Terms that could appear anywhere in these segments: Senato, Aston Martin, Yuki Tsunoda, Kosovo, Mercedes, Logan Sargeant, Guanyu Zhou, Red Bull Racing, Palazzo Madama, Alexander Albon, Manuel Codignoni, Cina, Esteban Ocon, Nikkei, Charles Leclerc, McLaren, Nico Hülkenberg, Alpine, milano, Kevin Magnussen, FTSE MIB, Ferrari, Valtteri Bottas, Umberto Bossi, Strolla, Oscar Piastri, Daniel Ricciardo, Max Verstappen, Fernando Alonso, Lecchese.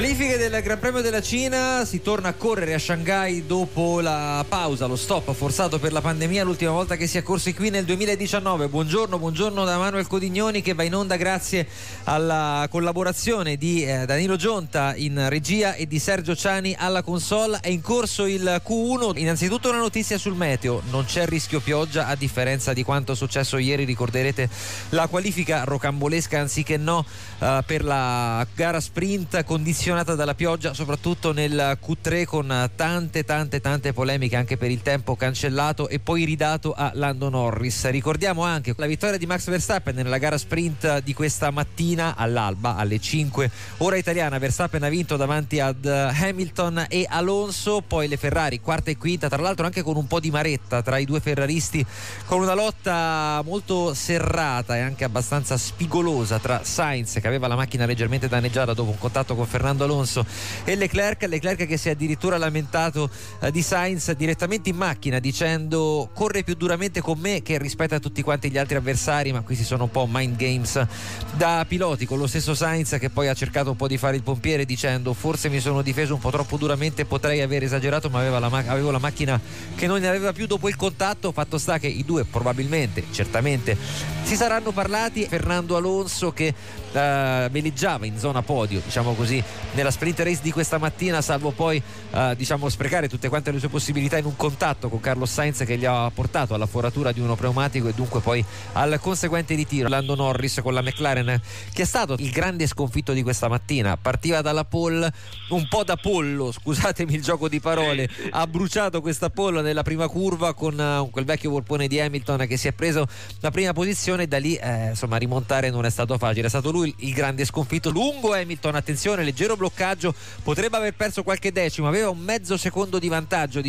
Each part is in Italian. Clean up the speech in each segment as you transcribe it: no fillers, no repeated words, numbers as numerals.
Qualifiche del Gran Premio della Cina, si torna a correre a Shanghai dopo la pausa, lo stop forzato per la pandemia, l'ultima volta che si è corsi qui nel 2019. Buongiorno da Manuel Codignoni, che va in onda grazie alla collaborazione di Danilo Giunta in regia e di Sergio Ciani alla console. È in corso il Q1, innanzitutto una notizia sul meteo, non c'è rischio pioggia a differenza di quanto è successo ieri, ricorderete la qualifica rocambolesca anziché no per la gara sprint condizionata dalla pioggia, soprattutto nel Q3, con tante polemiche anche per il tempo cancellato e poi ridato a Lando Norris. Ricordiamo anche la vittoria di Max Verstappen nella gara sprint di questa mattina all'alba alle 5 ora italiana. Verstappen ha vinto davanti ad Hamilton e Alonso, poi le Ferrari quarta e quinta, tra l'altro anche con un po' di maretta tra i due ferraristi, con una lotta molto serrata e anche abbastanza spigolosa tra Sainz, che aveva la macchina leggermente danneggiata dopo un contatto con Fernando Alonso, e Leclerc che si è addirittura lamentato di Sainz direttamente in macchina, dicendo: corre più duramente con me che rispetto a tutti quanti gli altri avversari. Ma questi sono un po' mind games da piloti, con lo stesso Sainz che poi ha cercato un po' di fare il pompiere dicendo: forse mi sono difeso un po' troppo duramente, potrei aver esagerato, ma avevo la macchina che non ne aveva più dopo il contatto. Fatto sta che i due probabilmente, certamente, si saranno parlati. Fernando Alonso, che veleggiava in zona podio, diciamo così, nella sprint race di questa mattina, salvo poi sprecare tutte quante le sue possibilità in un contatto con Carlos Sainz, che gli ha portato alla foratura di uno pneumatico e dunque poi al conseguente ritiro. Lando Norris con la McLaren, che è stato il grande sconfitto di questa mattina, partiva dalla pole un po' da pollo, scusatemi il gioco di parole, ha bruciato questa pole nella prima curva con quel vecchio volpone di Hamilton che si è preso la prima posizione, e da lì rimontare non è stato facile. È stato lui il grande sconfitto. Lungo Hamilton, attenzione, leggero bloccaggio, potrebbe aver perso qualche decimo, aveva un mezzo secondo di vantaggio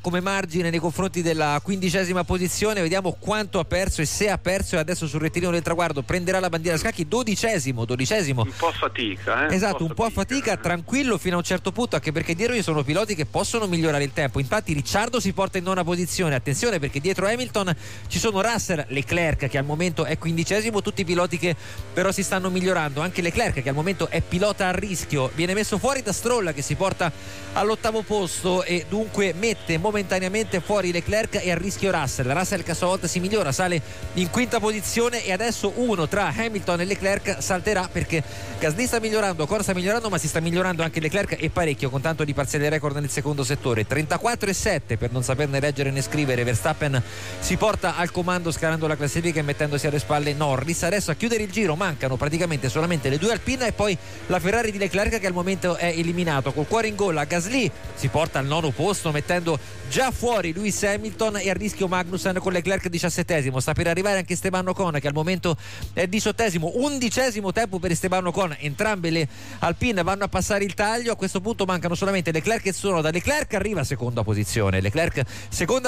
come margine nei confronti della 15ª posizione. Vediamo quanto ha perso e se ha perso, e adesso sul rettilineo del traguardo prenderà la bandiera a scacchi. Dodicesimo, un po' a fatica, esatto, un po' a fatica. Tranquillo fino a un certo punto, anche perché dietro ci sono piloti che possono migliorare il tempo. Infatti Ricciardo si porta in 9ª posizione, attenzione perché dietro Hamilton ci sono Russell, Leclerc che al momento è 15º, tutti i piloti che però si stanno migliorando, anche Leclerc che al momento è pilota a rischio, viene messo fuori da Strolla che si porta all'8º posto e dunque mette momentaneamente fuori Leclerc e a rischio Russell, che a sua volta si migliora, sale in 5ª posizione, e adesso uno tra Hamilton e Leclerc salterà perché Gasly sta migliorando, Ocon sta migliorando, ma si sta migliorando anche Leclerc, e parecchio, con tanto di parziale record nel secondo settore, 34,7 per non saperne leggere né scrivere. Verstappen si porta al comando scalando la classifica e mettendosi alle spalle Norris. Adesso a chiudere il giro mancano praticamente solamente le due Alpine e poi la Ferrari di Leclerc, che al momento è eliminato col cuore in gola. Gasly si porta al 9º posto, mettendo già fuori Lewis Hamilton, e a rischio Magnussen, con Leclerc 17º. Sta per arrivare anche Esteban Ocon, che al momento è 18º, 11º tempo per Esteban Ocon. Entrambe le Alpine vanno a passare il taglio, a questo punto mancano solamente Leclerc e Tsunoda. Leclerc arriva a 2ª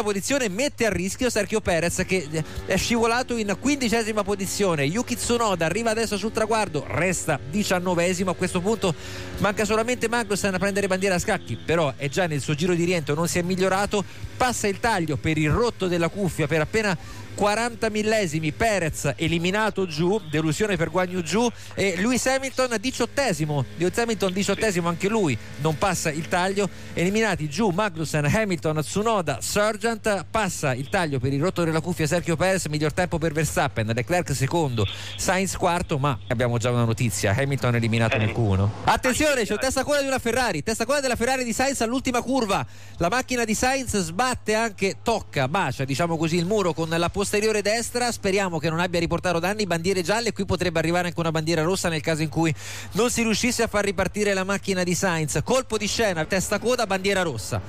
posizione, mette a rischio Sergio Perez, che è scivolato in 15ª posizione. Yuki Tsunoda arriva adesso sul traguardo, resta 19º. A questo punto manca solamente Magnussen a prendere bandiera a scacchi, però è già nel suo giro di rientro, non si è migliorato, passa il taglio per il rotto della cuffia per appena 40 millesimi. Perez eliminato giù, delusione per Guanyu Zhou, e Lewis Hamilton 18º, anche lui non passa il taglio. Eliminati Zhou, Magnussen, Hamilton, Tsunoda, Sargeant. Passa il taglio per il rotto della cuffia Sergio Perez, miglior tempo per Verstappen, Leclerc 2º, Sainz 4º, ma abbiamo già una notizia: Hamilton eliminato nel Q1. Attenzione, c'è un testacoda di una Ferrari, testacoda della Ferrari di Sainz all'ultima curva. La macchina di Sainz sbatte, anche tocca, bacia il muro con la posteriore destra. Speriamo che non abbia riportato danni. Bandiere gialle, qui potrebbe arrivare anche una bandiera rossa nel caso in cui non si riuscisse a far ripartire la macchina di Sainz. Colpo di scena, testacoda, bandiera rossa,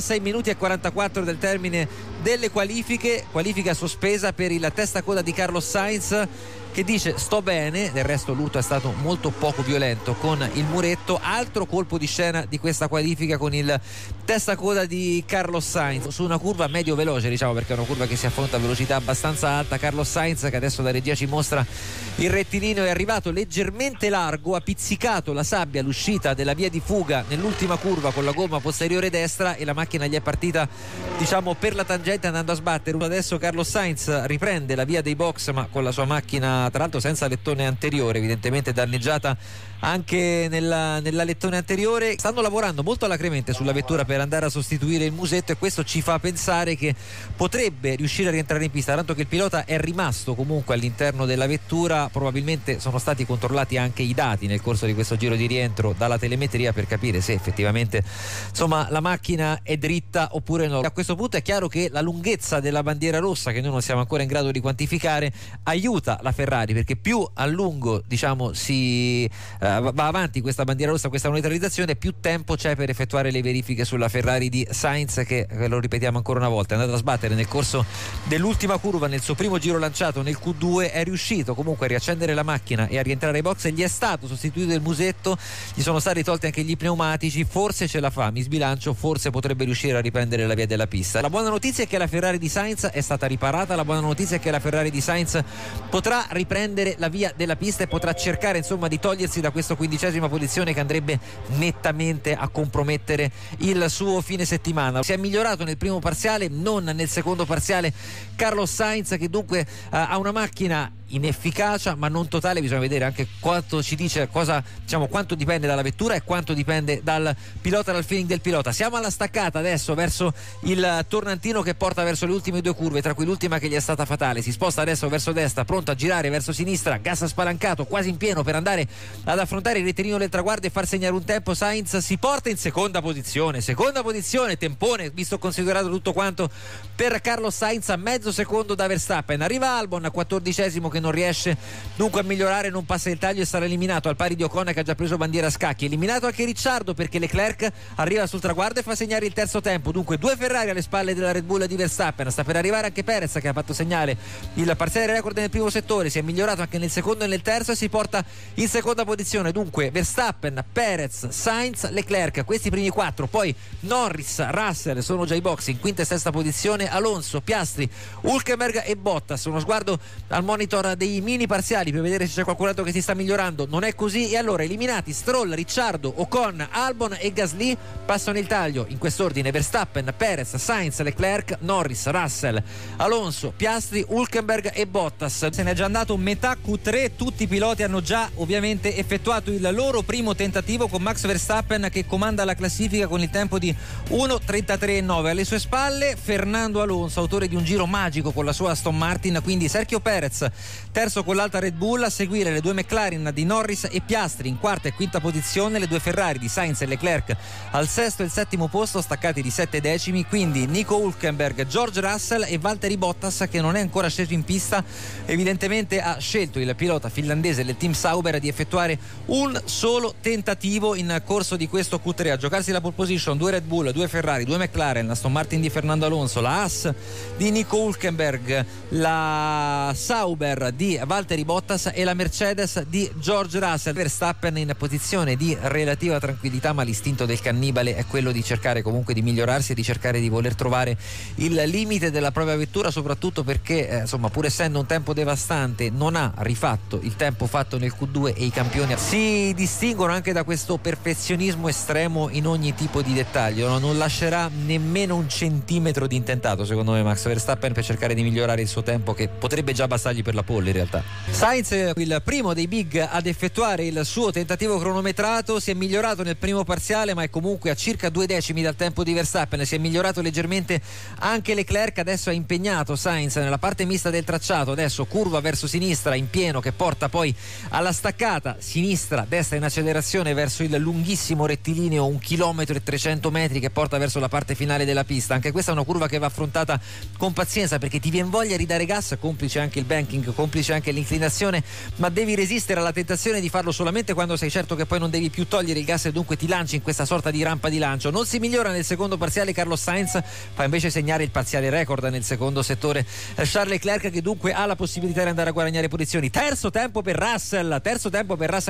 6 minuti e 44 del termine delle qualifiche, qualifica sospesa per il testacoda di Carlos Sainz, che dice sto bene. Del resto l'urto è stato molto poco violento con il muretto. Altro colpo di scena di questa qualifica con il testacoda di Carlos Sainz su una curva medio veloce, perché è una curva che si affronta a velocità abbastanza alta. Carlos Sainz, che adesso la regia ci mostra il rettilineo, è arrivato leggermente largo, ha pizzicato la sabbia all'uscita della via di fuga nell'ultima curva con la gomma posteriore destra, e la macchina gli è partita per la tangente Sargeant andando a sbattere. Adesso Carlos Sainz riprende la via dei box, ma con la sua macchina tra l'altro senza lettone anteriore, evidentemente danneggiata anche nella lettone anteriore. Stanno lavorando molto alacremente sulla vettura per andare a sostituire il musetto, e questo ci fa pensare che potrebbe riuscire a rientrare in pista, tanto che il pilota è rimasto comunque all'interno della vettura. Probabilmente sono stati controllati anche i dati nel corso di questo giro di rientro dalla telemetria per capire se effettivamente, insomma, la macchina è dritta oppure no. A questo punto è chiaro che la lunghezza della bandiera rossa, che noi non siamo ancora in grado di quantificare, aiuta la Ferrari, perché più a lungo, diciamo, si va avanti questa bandiera rossa, questa neutralizzazione, più tempo c'è per effettuare le verifiche sulla Ferrari di Sainz, che, lo ripetiamo ancora una volta, è andata a sbattere nel corso dell'ultima curva, nel suo primo giro lanciato nel Q2. È riuscito comunque a riaccendere la macchina e a rientrare ai box, e gli è stato sostituito il musetto, gli sono stati tolti anche gli pneumatici. Forse ce la fa, mi sbilancio, forse potrebbe riuscire a riprendere la via della pista. La buona notizia è che la Ferrari di Sainz è stata riparata, la buona notizia è che la Ferrari di Sainz potrà riprendere la via della pista e potrà cercare, insomma, di togliersi da questa 15ª posizione che andrebbe nettamente a compromettere il suo fine settimana. Si è migliorato nel primo parziale, non nel secondo parziale, Carlos Sainz, che dunque ha una macchina in efficacia ma non totale. Bisogna vedere anche quanto ci dice, quanto dipende dalla vettura e quanto dipende dal pilota, dal feeling del pilota. Siamo alla staccata adesso verso il tornantino che porta verso le ultime due curve, tra cui l'ultima che gli è stata fatale. Si sposta adesso verso destra, pronto a girare verso sinistra, gas spalancato quasi in pieno per andare ad affrontare il rettilineio del traguardo e far segnare un tempo. Sainz si porta in seconda posizione, tempone visto considerato tutto quanto per Carlos Sainz, a mezzo secondo da Verstappen. Arriva Albon a 14º, che non riesce dunque a migliorare, non passa il taglio e sarà eliminato, al pari di Ocon, che ha già preso bandiera a scacchi. Eliminato anche Ricciardo, perché Leclerc arriva sul traguardo e fa segnare il terzo tempo. Dunque due Ferrari alle spalle della Red Bull di Verstappen. Sta per arrivare anche Perez, che ha fatto segnare il parziale record nel primo settore, si è migliorato anche nel secondo e nel terzo e si porta in seconda posizione. Dunque Verstappen, Perez, Sainz, Leclerc, questi primi quattro. Poi Norris, Russell sono già ai box in quinta e sesta posizione, Alonso, Piastri, Hülkenberg e Bottas. Uno sguardo al monitor dei mini parziali per vedere se c'è qualcun altro che si sta migliorando. Non è così, e allora eliminati Strolla, Ricciardo, Ocon, Albon e Gasly. Passano il taglio in quest'ordine: Verstappen, Perez, Sainz, Leclerc, Norris, Russell, Alonso, Piastri, Hülkenberg e Bottas. Se n'è già andato metà Q3, tutti i piloti hanno già ovviamente effettuato il loro primo tentativo, con Max Verstappen che comanda la classifica con il tempo di 1.33.9. Alle sue spalle Fernando Alonso, autore di un giro magico con la sua Aston Martin, quindi Sergio Perez terzo con l'alta Red Bull, a seguire le due McLaren di Norris e Piastri in quarta e quinta posizione, le due Ferrari di Sainz e Leclerc al sesto e il settimo posto, staccati di 7 decimi, quindi Nico Hülkenberg, George Russell e Valtteri Bottas, che non è ancora sceso in pista. Evidentemente ha scelto il pilota finlandese del team Sauber di effettuare un solo tentativo in corso di questo Q3, a giocarsi la pole position due Red Bull, due Ferrari, due McLaren, la Aston Martin di Fernando Alonso, la Haas di Nico Hülkenberg, la Sauber di Valtteri Bottas e la Mercedes di George Russell. Verstappen in posizione di relativa tranquillità, ma l'istinto del cannibale è quello di cercare comunque di migliorarsi e di cercare di voler trovare il limite della propria vettura, soprattutto perché insomma, pur essendo un tempo devastante, non ha rifatto il tempo fatto nel Q2 e i campioni si distinguono anche da questo perfezionismo estremo in ogni tipo di dettaglio, no? Non lascerà nemmeno un centimetro di intentato, secondo me, Max Verstappen per cercare di migliorare il suo tempo, che potrebbe già bastargli per la pole in realtà. Sainz, il primo dei big ad effettuare il suo tentativo cronometrato, si è migliorato nel primo parziale, ma è comunque a circa 2 decimi dal tempo di Verstappen. Si è migliorato leggermente anche Leclerc. Adesso è impegnato Sainz nella parte mista del tracciato, adesso curva verso sinistra in pieno che porta poi alla staccata sinistra, destra in accelerazione verso il lunghissimo rettilineo 1 km e 300 metri che porta verso la parte finale della pista. Anche questa è una curva che va affrontata con pazienza, perché ti viene voglia di dare gas, complice anche il banking, complice anche l'inclinazione, ma devi resistere alla tentazione di farlo solamente quando sei certo che poi non devi più togliere il gas, e dunque ti lanci in questa sorta di rampa di lancio. Non si migliora nel secondo parziale Carlos Sainz, fa invece segnare il parziale record nel secondo settore Charles Leclerc, che dunque ha la possibilità di andare a guadagnare posizioni. Terzo tempo per Russell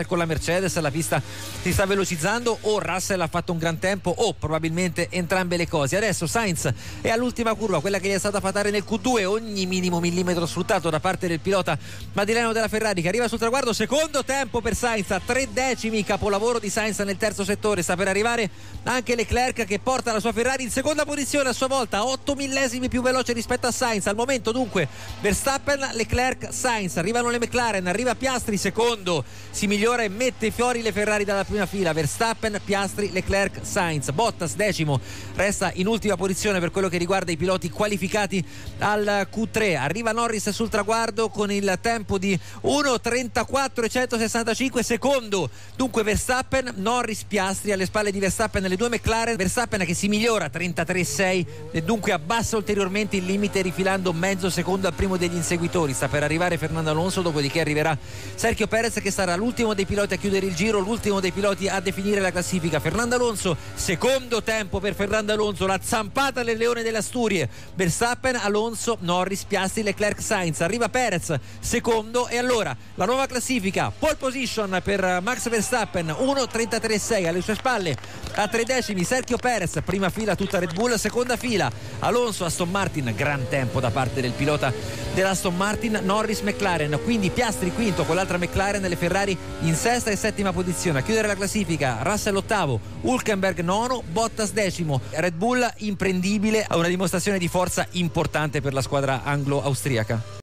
con la Mercedes, la pista si sta velocizzando, o Russell ha fatto un gran tempo o probabilmente entrambe le cose. Adesso Sainz è all'ultima curva, quella che gli è stata fatale nel Q2, ogni minimo millimetro sfruttato da parte del pilota pilota madrileno della Ferrari, che arriva sul traguardo. Secondo tempo per Sainz a 3 decimi, capolavoro di Sainz nel terzo settore. Sta per arrivare anche Leclerc, che porta la sua Ferrari in seconda posizione a sua volta, 8 millesimi più veloce rispetto a Sainz. Al momento dunque Verstappen, Leclerc, Sainz, arrivano le McLaren, arriva Piastri secondo, si migliora e mette fuori le Ferrari dalla prima fila. Verstappen, Piastri, Leclerc, Sainz. Bottas decimo, resta in ultima posizione per quello che riguarda i piloti qualificati al Q3. Arriva Norris sul traguardo con il tempo di 1.34.165, secondo dunque Verstappen, Norris, Piastri, alle spalle di Verstappen le due McLaren. Verstappen che si migliora, 33.6, e dunque abbassa ulteriormente il limite rifilando mezzo secondo al primo degli inseguitori. Sta per arrivare Fernando Alonso, dopodiché arriverà Sergio Perez, che sarà l'ultimo dei piloti a chiudere il giro, l'ultimo dei piloti a definire la classifica. Fernando Alonso, secondo tempo per Fernando Alonso, la zampata del leone delle Asturie. Verstappen, Alonso, Norris, Piastri, Leclerc, Sainz. Arriva Perez secondo, e allora la nuova classifica, pole position per Max Verstappen, 1.33.6, alle sue spalle a 3 decimi Sergio Perez, prima fila tutta Red Bull, seconda fila Alonso, Aston Martin, gran tempo da parte del pilota dell'Aston Martin, Norris, McLaren, quindi Piastri quinto con l'altra McLaren, le Ferrari in sesta e settima posizione. A chiudere la classifica Russell ottavo, Hülkenberg nono, Bottas decimo. Red Bull imprendibile, a una dimostrazione di forza importante per la squadra anglo-austriaca.